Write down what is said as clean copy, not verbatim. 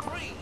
Three.